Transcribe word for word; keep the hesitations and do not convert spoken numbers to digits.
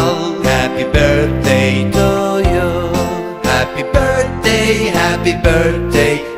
Kejal. Happy birthday to you. Happy birthday, happy birthday.